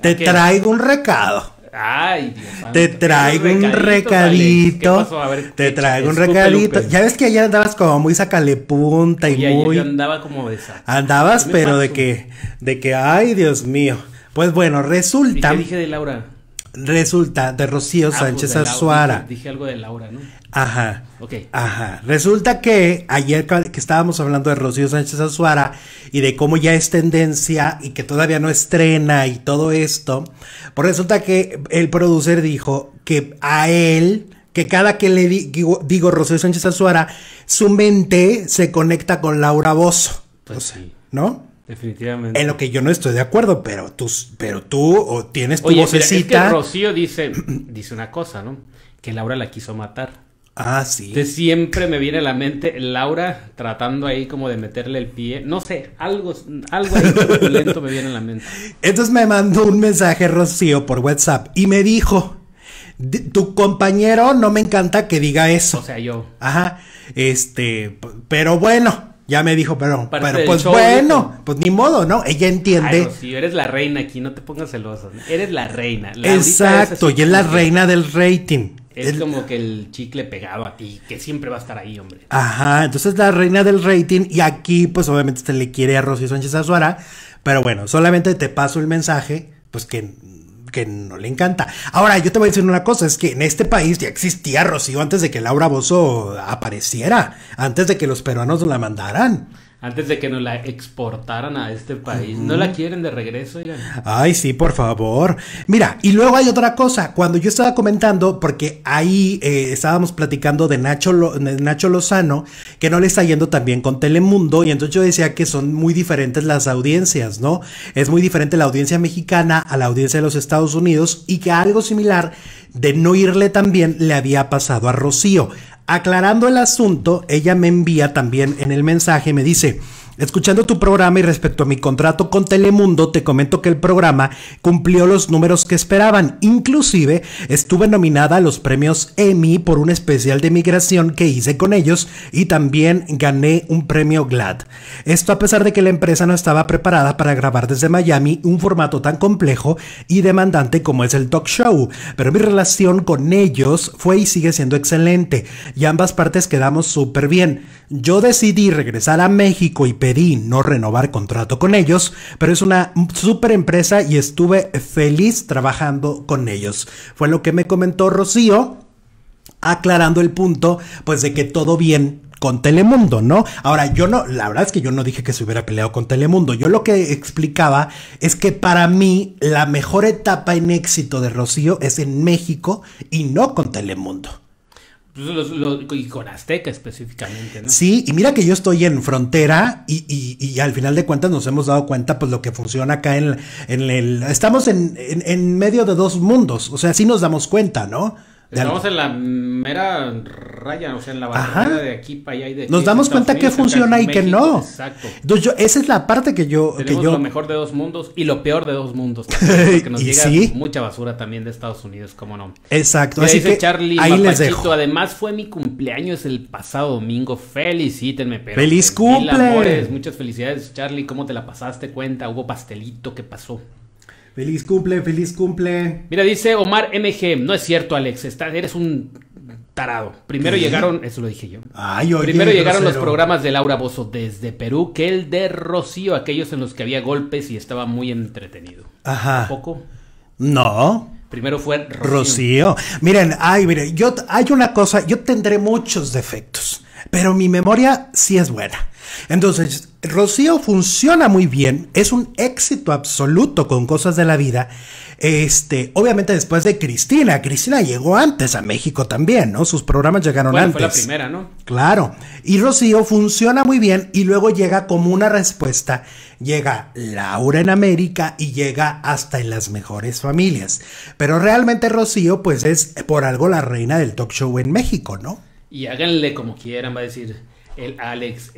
Te traigo un recado. Ay, Dios. Te traigo un recadito. Te traigo un recadito. Ya ves que ayer andabas como muy sacalepunta y muy. Yo andaba como de esa. Andabas, pero de que, ay, Dios mío. Pues bueno, resulta. ¿Qué dije de Laura? Resulta de Rocío Sánchez Azuara. Dije algo de Laura, ¿no? Ajá. Ok. Ajá. Resulta que ayer que estábamos hablando de Rocío Sánchez Azuara y de cómo ya es tendencia y que todavía no estrena y todo esto, pues resulta que el producer dijo que a él, que cada que le digo Rocío Sánchez Azuara, su mente se conecta con Laura Bozzo. Pues o sea, sí. ¿No? Definitivamente. En lo que yo no estoy de acuerdo, pero tú tienes tu vocecita. Mira, es que Rocío dice una cosa, ¿no? Que Laura la quiso matar. Ah, sí. Entonces siempre me viene a la mente Laura tratando ahí como de meterle el pie. No sé, algo ahí lento me viene a la mente. Entonces me mandó un mensaje Rocío por WhatsApp y me dijo: tu compañero no me encanta que diga eso. O sea, yo. Ajá. Pero bueno. Ya me dijo, pero pues show, bueno, ¿no? Pues ni modo, ¿no? Ella entiende. Ay, Rocío, eres la reina aquí, no te pongas celosa. Eres la reina. Exacto, y es la reina del rating. Es como que el chicle pegado a ti, que siempre va a estar ahí, hombre. Ajá, entonces la reina del rating, y aquí pues obviamente se le quiere a Rocío Sánchez Azuara, pero bueno, solamente te paso el mensaje, pues que no le encanta. Ahora, yo te voy a decir una cosa, es que en este país ya existía Rocío antes de que Laura Bozzo apareciera, antes de que los peruanos la mandaran. Antes de que nos la exportaran a este país. No la quieren de regreso, ya. Ay, sí, por favor. Mira, y luego hay otra cosa. Cuando yo estaba comentando, porque ahí estábamos platicando de Nacho Lozano, que no le está yendo tan bien con Telemundo, y entonces yo decía que son muy diferentes las audiencias, ¿no? Es muy diferente la audiencia mexicana a la audiencia de los Estados Unidos, y que algo similar de no irle tan bien le había pasado a Rocío. Aclarando el asunto, ella me envía también en el mensaje, me dice: escuchando tu programa y respecto a mi contrato con Telemundo, te comento que el programa cumplió los números que esperaban. Inclusive, estuve nominada a los premios Emmy por un especial de migración que hice con ellos y también gané un premio GLAAD. Esto a pesar de que la empresa no estaba preparada para grabar desde Miami un formato tan complejo y demandante como es el talk show. Pero mi relación con ellos fue y sigue siendo excelente. Y ambas partes quedamos súper bien. Yo decidí regresar a México y pedí no renovar contrato con ellos, pero es una súper empresa y estuve feliz trabajando con ellos. Fue lo que me comentó Rocío, aclarando el punto, pues de que todo bien con Telemundo, ¿no? Ahora, yo no, la verdad es que yo no dije que se hubiera peleado con Telemundo. Yo lo que explicaba es que para mí la mejor etapa en éxito de Rocío es en México y no con Telemundo. Y con Azteca específicamente, ¿no? Sí, y mira que yo estoy en frontera y al final de cuentas nos hemos dado cuenta pues lo que funciona acá en el... Estamos en medio de dos mundos, o sea, sí nos damos cuenta, ¿no? Estamos en la mera raya, o sea, en la barrera de aquí para allá y de aquí. Nos damos cuenta que funciona y que no. Exacto. Entonces esa es la parte que yo... Tenemos lo mejor de dos mundos y lo peor de dos mundos. Porque nos llega mucha basura también de Estados Unidos, cómo no. Exacto. Así que ahí les dejo. Además fue mi cumpleaños el pasado domingo. Felicítenme, pero... ¡Feliz cumple! Muchas felicidades, Charlie. ¿Cómo te la pasaste? Cuenta, hubo pastelito, ¿qué pasó? Feliz cumple, feliz cumple. Mira, dice Omar MG, no es cierto, Alex, eres un tarado. Primero llegaron, eso lo dije yo. Ay, oye, primero llegaron los programas de Laura Bozzo desde Perú que el de Rocío, aquellos en los que había golpes y estaba muy entretenido. Ajá. ¿Un poco? No. Primero fue Rocío. Miren, ay, miren, hay una cosa, yo tendré muchos defectos, pero mi memoria sí es buena. Entonces, Rocío funciona muy bien, es un éxito absoluto con Cosas de la Vida. Obviamente después de Cristina. Cristina llegó antes a México también, ¿no? Sus programas llegaron antes. Fue la primera, ¿no? Claro. Y Rocío funciona muy bien y luego llega como una respuesta. Llega Laura en América y llega hasta en Las Mejores Familias. Pero realmente Rocío, pues es por algo la reina del talk show en México, ¿no? Y háganle como quieran, va a decir el Alex.